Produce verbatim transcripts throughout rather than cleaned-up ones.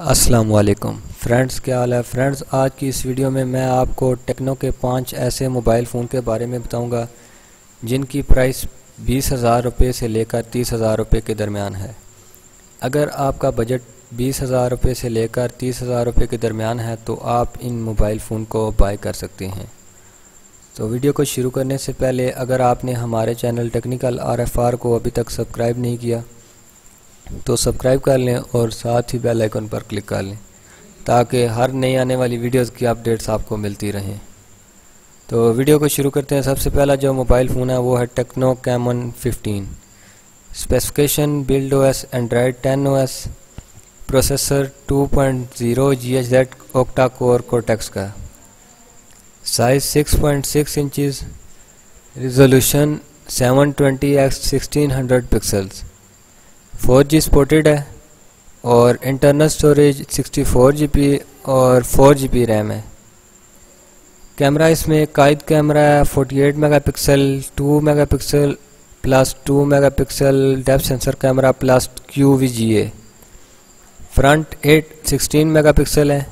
अस्सलाम वालेकुम फ्रेंड्स, क्या हाल है फ्रेंड्स। आज की इस वीडियो में मैं आपको टेक्नो के पांच ऐसे मोबाइल फ़ोन के बारे में बताऊंगा जिनकी प्राइस बीस हज़ार रुपये से लेकर तीस हज़ार रुपये के दरमियान है। अगर आपका बजट बीस हज़ार रुपये से लेकर तीस हज़ार रुपये के दरमियान है तो आप इन मोबाइल फ़ोन को बाय कर सकते हैं। तो वीडियो को शुरू करने से पहले अगर आपने हमारे channel technical R F R को अभी तक सब्सक्राइब नहीं किया तो सब्सक्राइब कर लें और साथ ही बेल आइकन पर क्लिक कर लें ताकि हर नई आने वाली वीडियोस की अपडेट्स आपको मिलती रहें। तो वीडियो को शुरू करते हैं। सबसे पहला जो मोबाइल फ़ोन है वो है Tecno Camon fifteen. Specification build OS Android ten OS, processor two point zero G H Z octa core Cortex का, size six point six inches, resolution seven twenty by sixteen hundred pixels, four G supported है और internal storage sixty four G B और four G B RAM है। Camera इसमें quad camera है forty eight megapixel, two megapixel plus two megapixel depth sensor camera plus Q V G A. Front eight sixteen megapixel है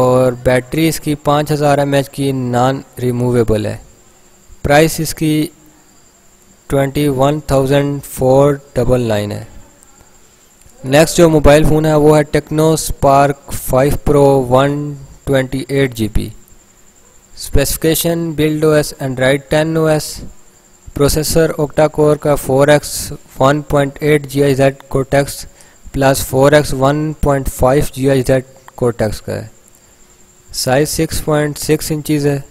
और battery इसकी पाँच हज़ार M H की नॉन रिमूवेबल है। प्राइस इसकी twenty one thousand four double nine है। Next जो मोबाइल फ़ोन है वो है Tecno Spark five Pro one twenty eight G B. Specification build OS Android ten OS, processor octa core का four X one point eight G I Z Cortex plus four X one point five G I Z Cortex का है। Size six point six inches है,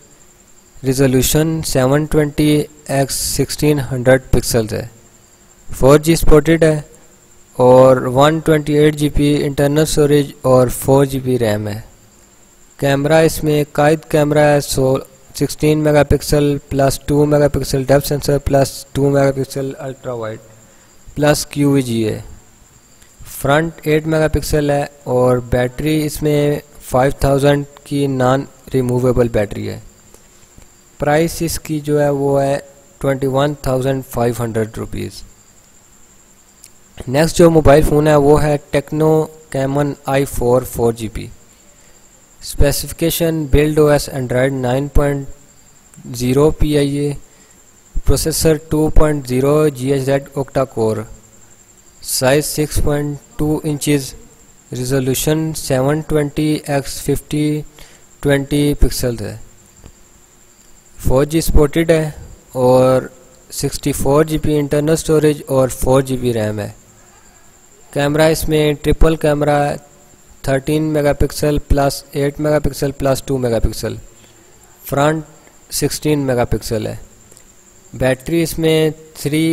resolution seven twenty by sixteen hundred pixels है, four G supported है और one twenty eight G B internal storage और four G B RAM है। Camera इसमें quad camera है sixteen megapixel plus two megapixel depth sensor plus two megapixel ultra wide plus Q V G A. Front eight megapixel है और battery इसमें five thousand की non removable battery है। Price इसकी जो है वो है twenty one thousand five hundred rupees. Next जो मोबाइल फ़ोन है वो है Tecno Camon I four four G B. Specification build OS Android nine point zero P I A, processor two point zero G H Z octa core, size six point two inches, resolution seven twenty by fifty twenty pixel है, four G supported है और sixty four G B internal storage और four G B RAM है। Camera इसमें triple camera thirteen megapixel plus eight megapixel plus two megapixel, front sixteen megapixel है। Battery इसमें three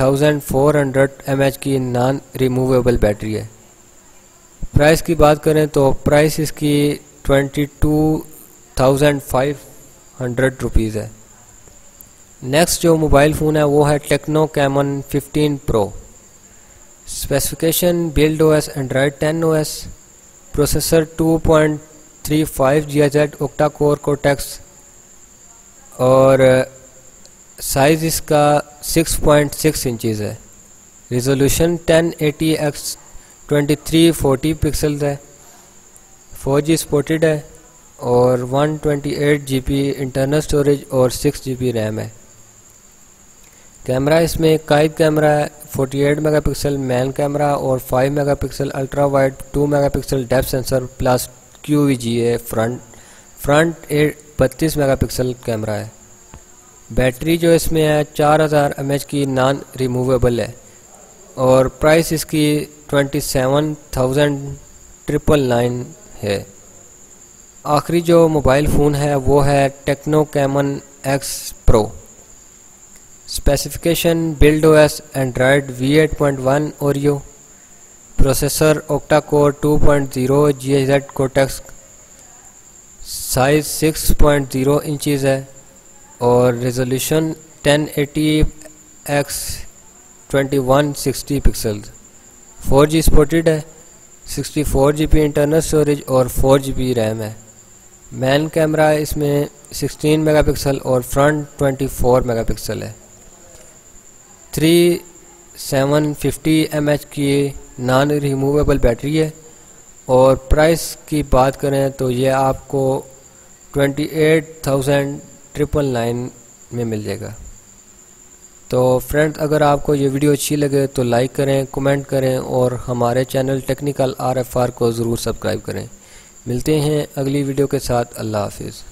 thousand four hundred M H की non removable battery है। Price की बात करें तो प्राइस इसकी twenty two thousand five hundred rupees है। नेक्स्ट जो मोबाइल फ़ोन है वो है Tecno Camon fifteen Pro. Specification build OS Android ten OS, processor two point three five G I Z octa core Cortex और size इसका six point six inches है, resolution ten eighty by twenty three forty pixels है, four G supported है और one twenty eight G B internal storage और six G B RAM है। Camera इसमें quad camera है forty eight megapixel main camera और five megapixel ultra wide, two megapixel depth sensor plus Q V G A. Front front eight बत्तीस megapixel camera है। Battery जो इसमें है four thousand M H की non removable है और प्राइस इसकी twenty seven thousand triple nine है। आखिरी जो मोबाइल फ़ोन है वो है Tecno Camon X Pro. Specification build OS Android V eight point one Oreo, processor octa core two point zero G I Z Cortex, size six point zero inches है और resolution ten eighty by twenty one sixty pixels, four G supported है, sixty four G B internal storage और four G B RAM है। Main camera इसमें sixteen megapixel और front twenty four megapixel है। Three thousand seven hundred fifty M H की non removable battery है और price की बात करें तो ये आपको twenty eight thousand triple nine में मिल जाएगा। तो फ्रेंड्स, अगर आपको ये वीडियो अच्छी लगे तो लाइक करें, कमेंट करें और हमारे channel technical R F R को ज़रूर सब्सक्राइब करें। मिलते हैं अगली वीडियो के साथ। अल्लाह हाफिज़।